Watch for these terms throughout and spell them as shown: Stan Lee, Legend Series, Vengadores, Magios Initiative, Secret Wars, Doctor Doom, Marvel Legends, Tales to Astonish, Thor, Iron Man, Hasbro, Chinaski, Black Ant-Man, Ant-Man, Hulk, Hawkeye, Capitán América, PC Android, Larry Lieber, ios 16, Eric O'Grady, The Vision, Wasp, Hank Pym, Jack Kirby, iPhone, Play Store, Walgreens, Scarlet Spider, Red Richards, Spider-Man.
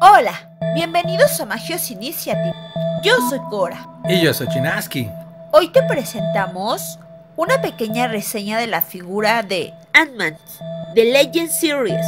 Hola, bienvenidos a Magios Initiative. Yo soy Cora. Y yo soy Chinaski. Hoy te presentamos una pequeña reseña de la figura de Ant-Man, de Legend Series,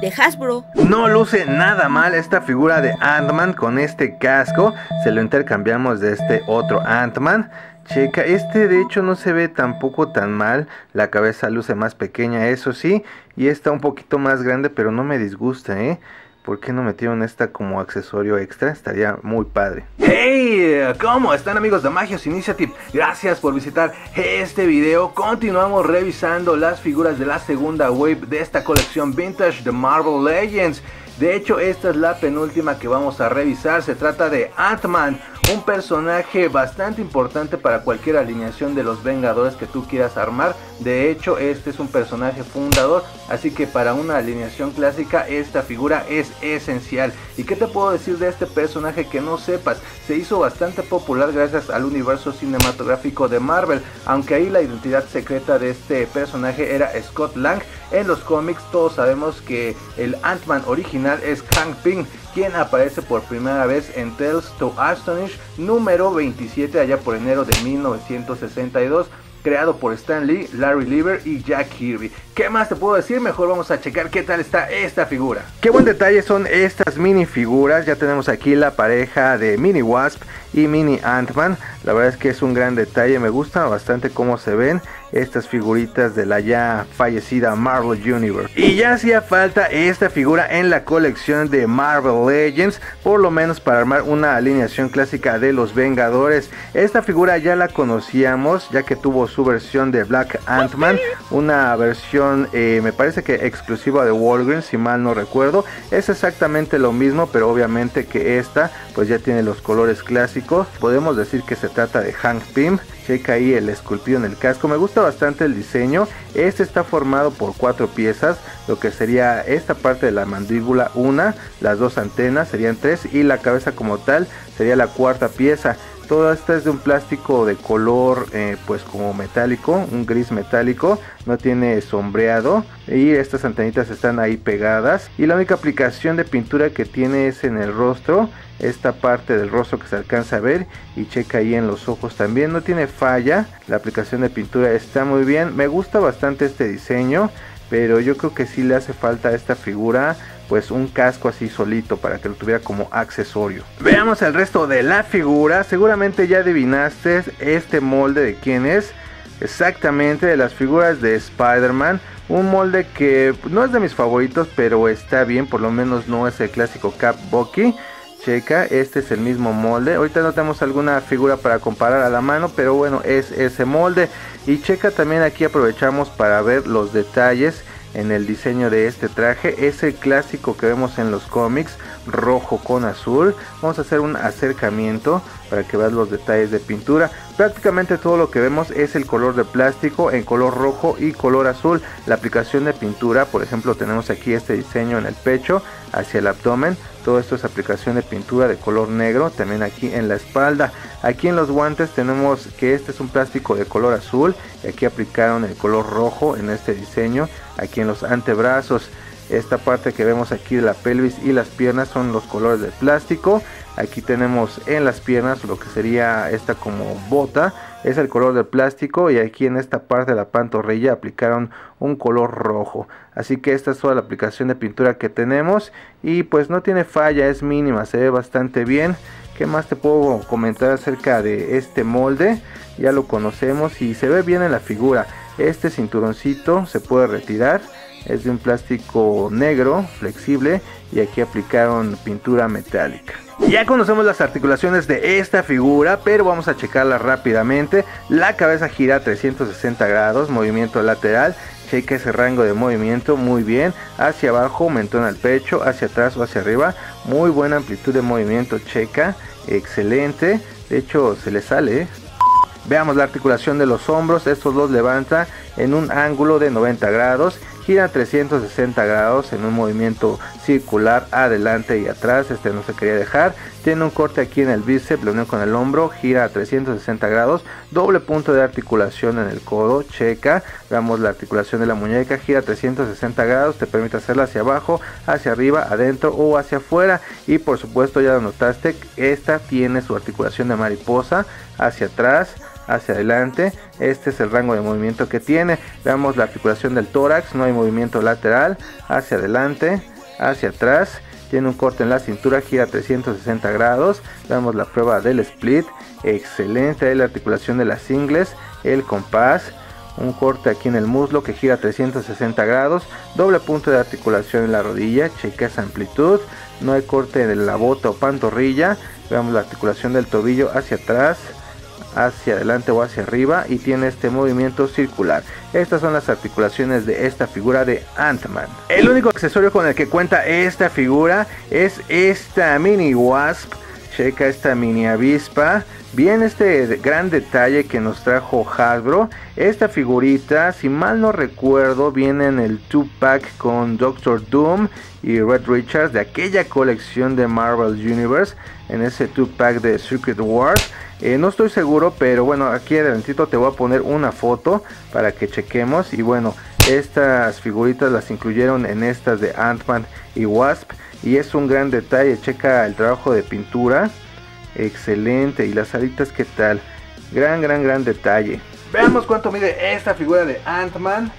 de Hasbro. No luce nada mal esta figura de Ant-Man con este casco. Se lo intercambiamos de este otro Ant-Man. Checa, este de hecho no se ve tampoco tan mal, la cabeza luce más pequeña, eso sí, y está un poquito más grande, pero no me disgusta, ¿eh? ¿Por qué no metieron esta como accesorio extra? Estaría muy padre. ¡Hey! ¿Cómo están, amigos de Magios Initiative? Gracias por visitar este video. Continuamos revisando las figuras de la segunda wave de esta colección vintage de Marvel Legends. De hecho, esta es la penúltima que vamos a revisar. Se trata de Ant-Man, un personaje bastante importante para cualquier alineación de los Vengadores que tú quieras armar. De hecho, este es un personaje fundador, así que para una alineación clásica esta figura es esencial. ¿Y qué te puedo decir de este personaje que no sepas? Se hizo bastante popular gracias al universo cinematográfico de Marvel, aunque ahí la identidad secreta de este personaje era Scott Lang. En los cómics todos sabemos que el Ant-Man original es Hank Pym, quien aparece por primera vez en Tales to Astonish número 27 allá por enero de 1962, creado por Stan Lee, Larry Lieber y Jack Kirby. ¿Qué más te puedo decir? Mejor vamos a checar qué tal está esta figura. Qué buen detalle son estas mini figuras. Ya tenemos aquí la pareja de Mini Wasp y Mini Ant-Man. La verdad es que es un gran detalle, me gusta bastante cómo se ven estas figuritas de la ya fallecida Marvel Universe. Y ya hacía falta esta figura en la colección de Marvel Legends, por lo menos para armar una alineación clásica de los Vengadores. Esta figura ya la conocíamos, ya que tuvo su versión de Black Ant-Man, una versión me parece que exclusiva de Walgreens, si mal no recuerdo. Es exactamente lo mismo, pero obviamente que esta pues ya tiene los colores clásicos. Podemos decir que se trata de Hank Pym. Checa ahí el esculpido en el casco, me gusta bastante el diseño. Este está formado por 4 piezas, lo que sería esta parte de la mandíbula una, las dos antenas serían 3 y la cabeza como tal sería la cuarta pieza. Toda esta es de un plástico de color pues como metálico, un gris metálico, no tiene sombreado y estas antenitas están ahí pegadas. Y la única aplicación de pintura que tiene es en el rostro, esta parte del rostro que se alcanza a ver, y checa ahí en los ojos también, no tiene falla. La aplicación de pintura está muy bien, me gusta bastante este diseño, pero yo creo que sí le hace falta a esta figura pues un casco así solito para que lo tuviera como accesorio. Veamos el resto de la figura. Seguramente ya adivinaste este molde de quién es. Exactamente, de las figuras de Spider-Man. Un molde que no es de mis favoritos, pero está bien, por lo menos no es el clásico Cap Bucky. Checa, este es el mismo molde. Ahorita no tenemos alguna figura para comparar a la mano, pero bueno, es ese molde. Y checa también, aquí aprovechamos para ver los detalles en el diseño de este traje. Es el clásico que vemos en los cómics, rojo con azul. Vamos a hacer un acercamiento para que veas los detalles de pintura. Prácticamente todo lo que vemos es el color de plástico en color rojo y color azul. La aplicación de pintura, por ejemplo, tenemos aquí este diseño en el pecho hacia el abdomen. Todo esto es aplicación de pintura de color negro. También aquí en la espalda. Aquí en los guantes tenemos que este es un plástico de color azul, y aquí aplicaron el color rojo en este diseño. Aquí en los antebrazos, esta parte que vemos aquí de la pelvis y las piernas son los colores de plástico. Aquí tenemos en las piernas lo que sería esta como bota, es el color del plástico, y aquí en esta parte de la pantorrilla aplicaron un color rojo. Así que esta es toda la aplicación de pintura que tenemos y pues no tiene falla, es mínima, se ve bastante bien. ¿Qué más te puedo comentar acerca de este molde? Ya lo conocemos y se ve bien en la figura. Este cinturoncito se puede retirar, es de un plástico negro flexible y aquí aplicaron pintura metálica. Ya conocemos las articulaciones de esta figura, pero vamos a checarla rápidamente. La cabeza gira 360 grados, movimiento lateral. Checa ese rango de movimiento muy bien, hacia abajo, mentón al pecho, hacia atrás o hacia arriba. Muy buena amplitud de movimiento, checa, excelente. De hecho se le sale, ¿eh? Veamos la articulación de los hombros, estos los levanta en un ángulo de 90 grados gira 360 grados en un movimiento circular adelante y atrás, este no se quería dejar, tiene un corte aquí en el bíceps, lo unió con el hombro, gira a 360 grados, doble punto de articulación en el codo, checa, veamos la articulación de la muñeca, gira 360 grados, te permite hacerla hacia abajo, hacia arriba, adentro o hacia afuera, y por supuesto ya lo notaste, esta tiene su articulación de mariposa, hacia atrás, hacia adelante, este es el rango de movimiento que tiene, veamos la articulación del tórax, no hay movimiento lateral, hacia adelante, hacia atrás, tiene un corte en la cintura, gira 360 grados, veamos la prueba del split, excelente, la articulación de las ingles, el compás, un corte aquí en el muslo que gira 360 grados, doble punto de articulación en la rodilla, checa esa amplitud, no hay corte en la bota o pantorrilla, veamos la articulación del tobillo hacia atrás, hacia adelante o hacia arriba y tiene este movimiento circular. Estas son las articulaciones de esta figura de Ant-Man. El único accesorio con el que cuenta esta figura es esta mini Wasp, checa esta mini avispa, bien este gran detalle que nos trajo Hasbro. Esta figurita, si mal no recuerdo, viene en el 2-pack con Doctor Doom y Red Richards de aquella colección de Marvel Universe, en ese 2-pack de Secret Wars. No estoy seguro, pero bueno, aquí adelantito te voy a poner una foto para que chequemos. Y bueno, estas figuritas las incluyeron en estas de Ant-Man y Wasp. Y es un gran detalle, checa el trabajo de pintura, excelente. Y las alitas, ¿qué tal? Gran detalle. Veamos cuánto mide esta figura de Ant-Man.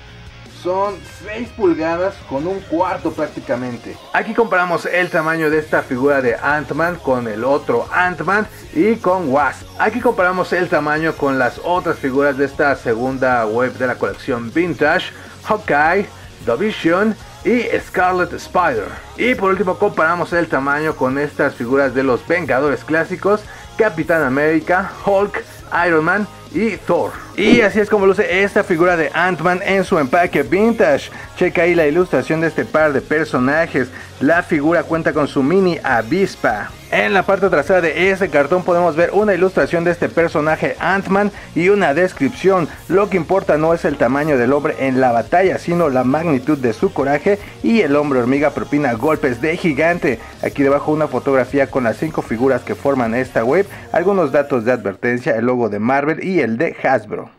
Son 6 pulgadas con un cuarto prácticamente. Aquí comparamos el tamaño de esta figura de Ant-Man con el otro Ant-Man y con Wasp. Aquí comparamos el tamaño con las otras figuras de esta segunda wave de la colección Vintage, Hawkeye, The Vision y Scarlet Spider. Y por último comparamos el tamaño con estas figuras de los Vengadores clásicos, Capitán América, Hulk, Iron Man y Thor. Y así es como luce esta figura de Ant-Man en su empaque vintage. Checa ahí la ilustración de este par de personajes. La figura cuenta con su mini avispa. En la parte trasera de este cartón podemos ver una ilustración de este personaje Ant-Man y una descripción. Lo que importa no es el tamaño del hombre en la batalla, sino la magnitud de su coraje, y el hombre hormiga propina golpes de gigante. Aquí debajo una fotografía con las 5 figuras que forman esta wave, algunos datos de advertencia, el logo de Marvel y el de Hasbro.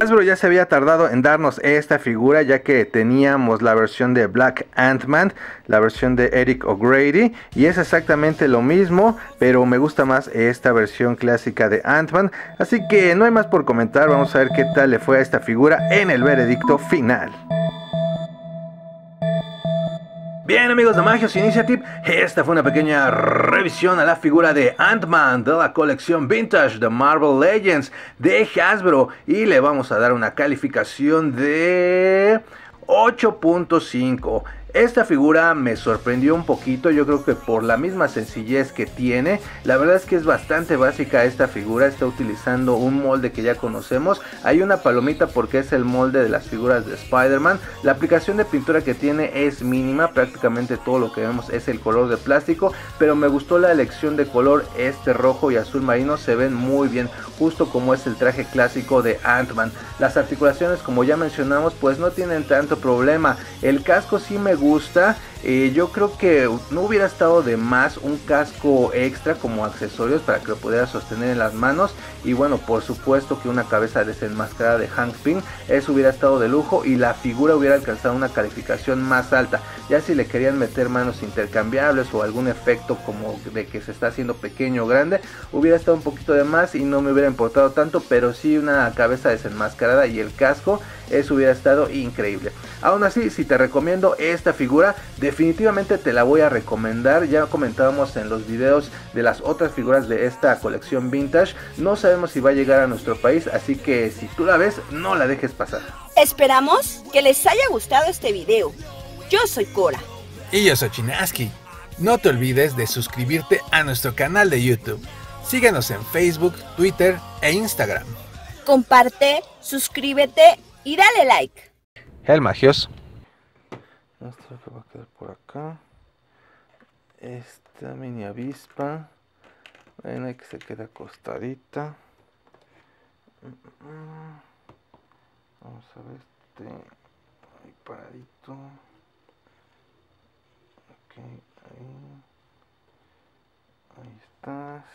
Hasbro ya se había tardado en darnos esta figura, ya que teníamos la versión de Black Ant-Man, la versión de Eric O'Grady, y es exactamente lo mismo, pero me gusta más esta versión clásica de Ant-Man, así que no hay más por comentar. Vamos a ver qué tal le fue a esta figura en el veredicto final. Bien, amigos de Magios Initiative, esta fue una pequeña revisión a la figura de Ant-Man de la colección Vintage de Marvel Legends de Hasbro, y le vamos a dar una calificación de 8.5. Esta figura me sorprendió un poquito, yo creo que por la misma sencillez que tiene. La verdad es que es bastante básica esta figura, está utilizando un molde que ya conocemos. Hay una palomita porque es el molde de las figuras de Spider-Man. La aplicación de pintura que tiene es mínima, prácticamente todo lo que vemos es el color de plástico. Pero me gustó la elección de color, este rojo y azul marino se ven muy bien, justo como es el traje clásico de Ant-Man. Las articulaciones, como ya mencionamos, pues no tienen tanto problema. El casco sí me gusta, yo creo que no hubiera estado de más un casco extra como accesorios para que lo pudiera sostener en las manos, y bueno, por supuesto que una cabeza desenmascarada de Hank Pym, eso hubiera estado de lujo y la figura hubiera alcanzado una calificación más alta. Ya si le querían meter manos intercambiables o algún efecto como de que se está haciendo pequeño o grande, hubiera estado un poquito de más y no me hubiera importado tanto, pero sí una cabeza desenmascarada y el casco, eso hubiera estado increíble. Aún así, si te recomiendo esta figura, definitivamente te la voy a recomendar. Ya comentábamos en los videos de las otras figuras de esta colección vintage, no sabemos si va a llegar a nuestro país, así que si tú la ves, no la dejes pasar. Esperamos que les haya gustado este video. Yo soy Cora. Y yo soy Chinaski. No te olvides de suscribirte a nuestro canal de YouTube. Síguenos en Facebook, Twitter e Instagram. Comparte, suscríbete y dale like. El Magios. Esto que va a quedar por acá. Esta mini avispa. Ven que se queda acostadita. Vamos a ver este. ahí paradito. Ok, ahí estás.